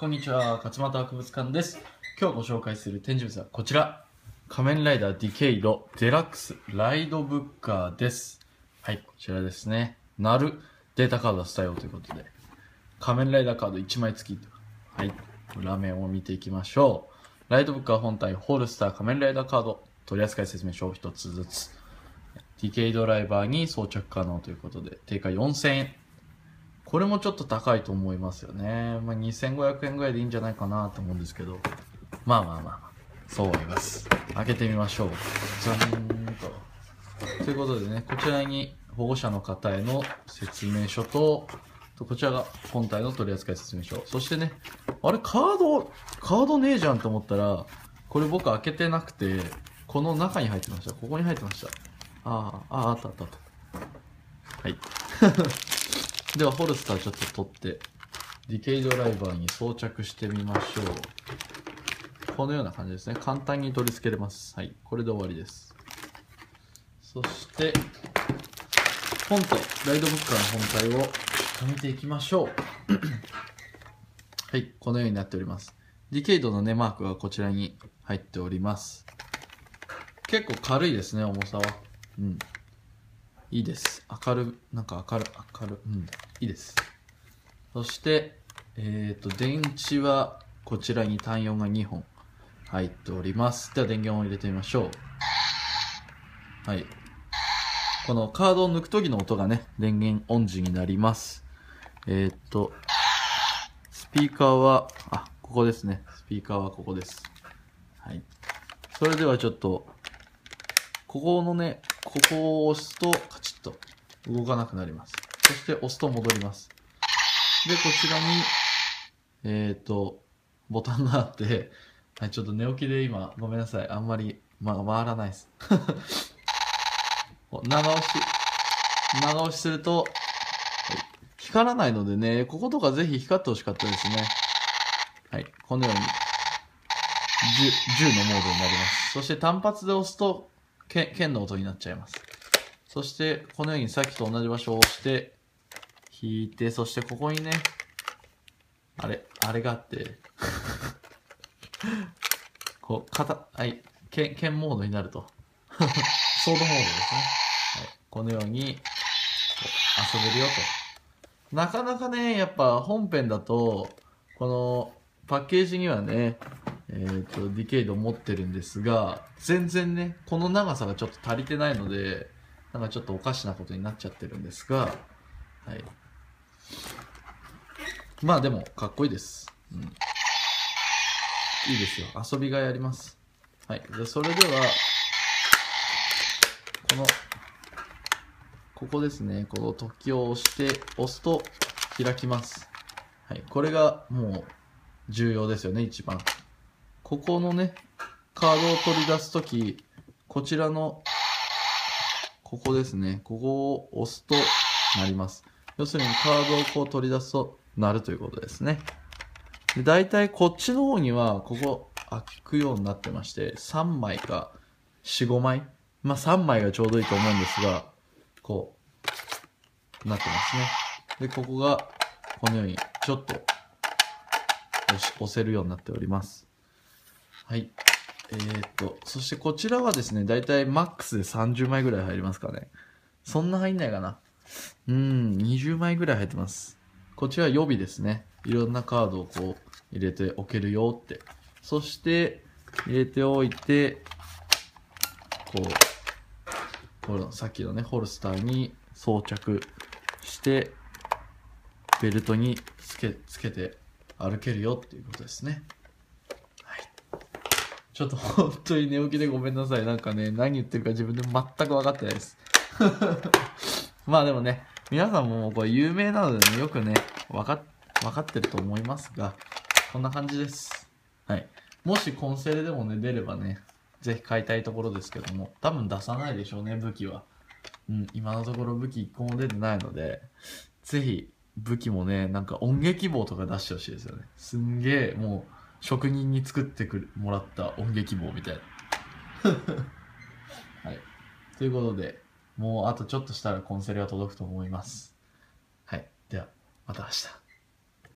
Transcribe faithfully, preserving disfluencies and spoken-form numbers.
こんにちは、勝俣博物館です。今日ご紹介する展示物はこちら、仮面ライダーディケイドデラックスライドブッカーです。はい、こちらですね。なるデータカードは伝えようということで、仮面ライダーカードいちまい付き。はい、裏面を見ていきましょう。ライドブッカー本体、ホルスター、仮面ライダーカード、取扱説明書をひとつずつ。ディケイドライバーに装着可能ということで、定価よんせんえん。これもちょっと高いと思いますよね。まあ、にせんごひゃくえんぐらいでいいんじゃないかなと思うんですけど。まあまあまあ、そう思います。開けてみましょう。ザーンと。ということでね、こちらに保護者の方への説明書と、こちらが本体の取扱説明書。そしてね、あれ、カード、カードねえじゃんと思ったら、これ僕開けてなくて、この中に入ってました。ここに入ってました。ああ、ああ、あったあったあった。はい。では、ホルスターちょっと取って、ディケイドライバーに装着してみましょう。このような感じですね。簡単に取り付けれます。はい。これで終わりです。そして、本体、ライドブッカーの本体をちょっと見ていきましょう。はい。このようになっております。ディケイドのね、マークがこちらに入っております。結構軽いですね、重さは。うん。いいです。明る、なんか明る、明る、うん、いいです。そして、えっと、電池はこちらに単よんがにほん入っております。では電源を入れてみましょう。はい。このカードを抜くときの音がね、電源オン時になります。えっと、スピーカーは、あ、ここですね。スピーカーはここです。はい。それではちょっと、ここのね、ここを押すとカチッと動かなくなります。そして押すと戻ります。で、こちらに、えっと、ボタンがあって、はい、ちょっと寝起きで今、ごめんなさい。あんまり、ま、回らないです。長押し、長押しすると、はい、光らないのでね、こことかぜひ光ってほしかったですね。はい、このように、じゅうのモードになります。そして単発で押すと、剣の音になっちゃいます。そして、このようにさっきと同じ場所を押して、引いて、そしてここにね、あれ、あれがあって、こう、肩、はい、剣、剣モードになると。ソードモードですね。はい、このように、遊べるよと。なかなかね、やっぱ本編だと、このパッケージにはね、えーと、ディケイド持ってるんですが、全然ね、この長さがちょっと足りてないので、なんかちょっとおかしなことになっちゃってるんですが、はい。まあでも、かっこいいです。うん。いいですよ。遊びがやります。はい。じゃあそれでは、この、ここですね、この突起を押して、押すと開きます。はい。これがもう重要ですよね、一番。ここのね、カードを取り出すとき、こちらの、ここですね、ここを押すと鳴ります。要するにカードをこう取り出すと鳴るということですね。で、大体こっちの方には、ここ開くようになってまして、さんまいかよん、ごまい。まあさんまいがちょうどいいと思うんですが、こう、なってますね。で、ここがこのようにちょっと押し、押せるようになっております。はい。えー、っと、そしてこちらはですね、だいたいマックスでさんじゅうまいぐらい入りますかね。そんな入んないかな。うーん、にじゅうまいぐらい入ってます。こちらは予備ですね。いろんなカードをこう入れておけるよって。そして、入れておいて、こう、このさっきのね、ホルスターに装着して、ベルトにつけ、つけて歩けるよっていうことですね。ちょっと本当に寝起きでごめんなさい。なんかね、何言ってるか自分で全く分かってないです。まあでもね、皆さんもこれ有名なので、ね、よくね、分かっ、分かってると思いますが、こんな感じです。はい。もしコンセルでもね、出ればね、ぜひ買いたいところですけども、多分出さないでしょうね、武器は。うん、今のところ武器いっこも出てないので、ぜひ武器もね、なんか音劇棒とか出してほしいですよね。すんげえ、もう、職人に作ってくるもらった音劇棒みたいな。はい。ということで、もうあとちょっとしたらコンセルが届くと思います。はい。では、また明日。